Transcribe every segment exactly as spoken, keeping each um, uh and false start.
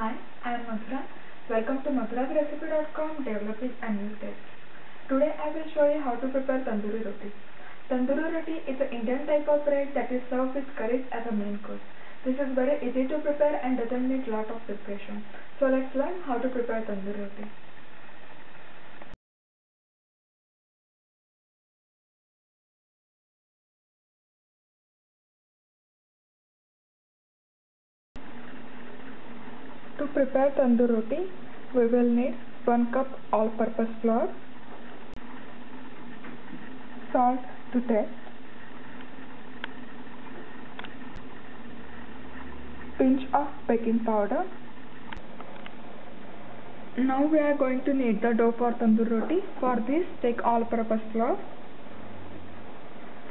Hi, I am Madhura. Welcome to Madhuras Recipe dot com Developers and New Tips. Today I will show you how to prepare tandoori roti. Tandoori roti is an Indian type of bread that is served with curries as a main course. This is very easy to prepare and doesn't need lot of preparation. So let's learn how to prepare tandoori roti. To prepare tandoori roti, we will need one cup all-purpose flour, salt to taste, pinch of baking powder. Now we are going to knead the dough for tandoori roti. For this, take all-purpose flour.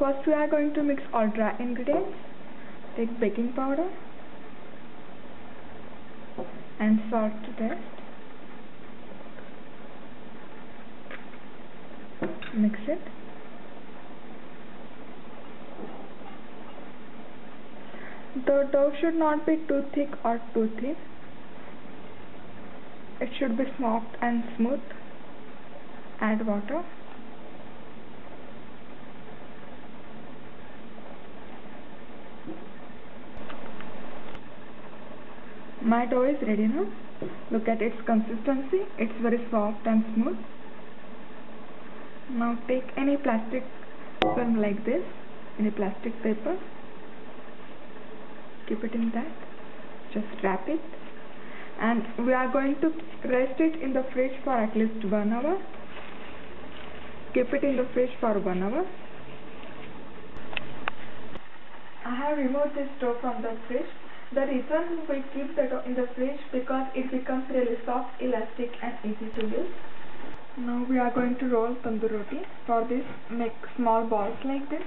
First we are going to mix all dry ingredients. Take baking powder and salt to taste. Mix it. The dough should not be too thick or too thin. It should be soft and smooth. Add water. My dough is ready now. Look at its consistency. It's very soft and smooth. Now take any plastic film like this, any plastic paper. Keep it in that. Just wrap it. And we are going to rest it in the fridge for at least one hour. Keep it in the fridge for one hour. I have removed this dough from the fridge. The reason we keep the dough in the fridge because it becomes really soft, elastic and easy to use. Now we are going to roll tandoori roti. For this, make small balls like this.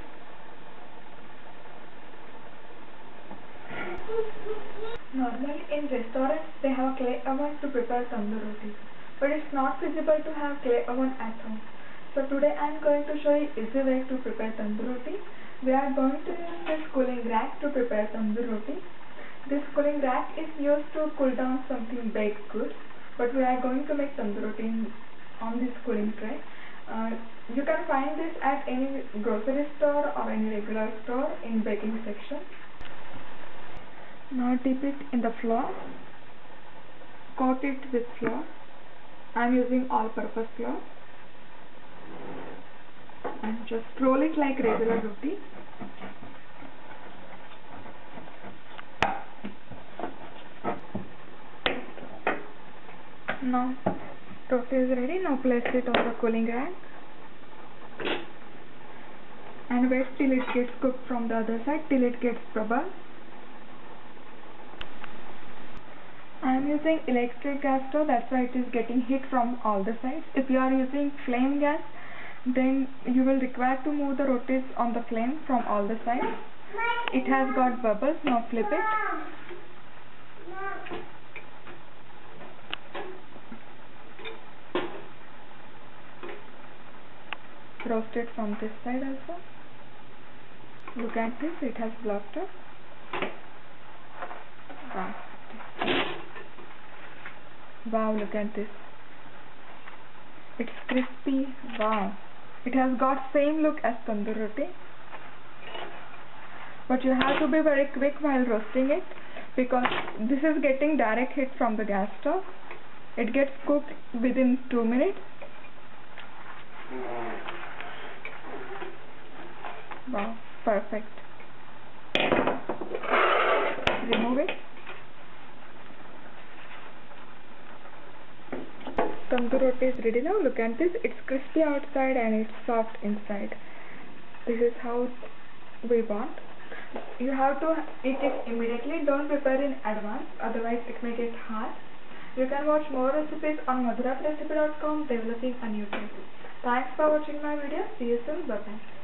Normally in restaurants they have clay oven to prepare tandoori roti, but it's not feasible to have clay oven at home. So today I am going to show you easy way to prepare tandoori roti. We are going to use this cooling rack to prepare tandoori roti. This cooling rack is used to cool down something baked goods, but we are going to make tandoori roti on this cooling tray. Uh, you can find this at any grocery store or any regular store in baking section. Now dip it in the flour, coat it with flour. I am using all-purpose flour, and just roll it like regular roti. Now roti is ready. Now place it on the cooling rack and wait till it gets cooked from the other side, till it gets bubble. I am using electric gas stove, that's why it is getting heat from all the sides. If you are using flame gas, then you will require to move the rotis on the flame from all the sides. It has got bubbles. Now flip it. Roast it from this side also. Look at this, it has blocked up. Wow. Wow, look at this. It's crispy. Wow. It has got same look as tandoori roti. But you have to be very quick while roasting it because this is getting direct heat from the gas stove. It gets cooked within two minutes. Wow, perfect. Remove it. Tandoori roti is ready now. Look at this. It's crispy outside and it's soft inside. This is how we want. You have to eat it immediately. Don't prepare in advance, otherwise it may get hard. You can watch more recipes on Madhuras Recipe dot com Developing a New Recipe. Thanks for watching my video. See you soon. Bye bye.